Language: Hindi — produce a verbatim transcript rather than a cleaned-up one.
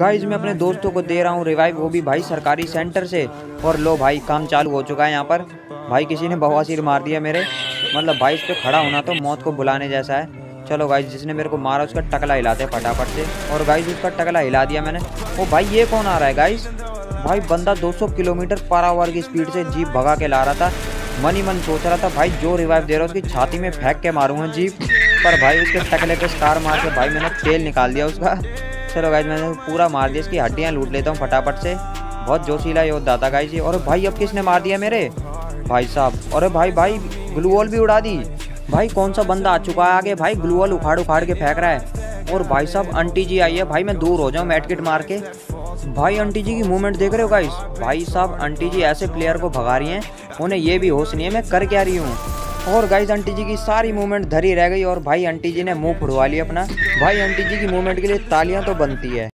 गाइज मैं अपने दोस्तों को दे रहा हूँ रिवाइव, वो भी भाई सरकारी सेंटर से। और लो भाई काम चालू हो चुका है यहाँ पर। भाई किसी ने बवासीर मार दिया मेरे, मतलब भाई इस पर खड़ा होना तो मौत को बुलाने जैसा है। चलो गाइज जिसने मेरे को मारा उसका टकला हिलाते हैं फटाफट से। और गाइज उसका टकला हिला दिया मैंने। ओ भाई ये कौन आ रहा है गाइज? भाई बंदा दो सौ किलोमीटर पर आवर की स्पीड से जीप भगा के ला रहा था। मन ही मन सोच रहा था भाई जो रिवाइव दे रहा है उसकी छाती में फेंक के मारूंगा जीप पर। भाई उसके टकले पे स्टार मार के भाई मैंने तेल निकाल दिया उसका। चलो गाइज मैंने पूरा मार दिया, इसकी हड्डियाँ लूट लेता हूँ फटाफट से। बहुत जोशीला योद्धा था गाइज ये। और भाई अब किसने मार दिया मेरे भाई साहब? अरे भाई भाई ग्लू वॉल भी उड़ा दी। भाई कौन सा बंदा आ चुका है आगे? भाई ग्लू वॉल उखाड़ उखाड़ के फेंक रहा है। और भाई साहब आंटी जी आई है। भाई मैं दूर हो जाऊँ मेडकिट मार के। भाई आंटी जी की मूवमेंट देख रहे हो गाइस? भाई साहब आंटी जी ऐसे प्लेयर को भगा रही हैं, उन्हें ये भी होश नहीं है मैं कर क्या रही हूँ। और गाइस आंटी जी की सारी मूवमेंट धरी रह गई और भाई आंटी जी ने मुँह फुड़वा लिया अपना। भाई आंटी जी की मूवमेंट के लिए तालियाँ तो बनती है।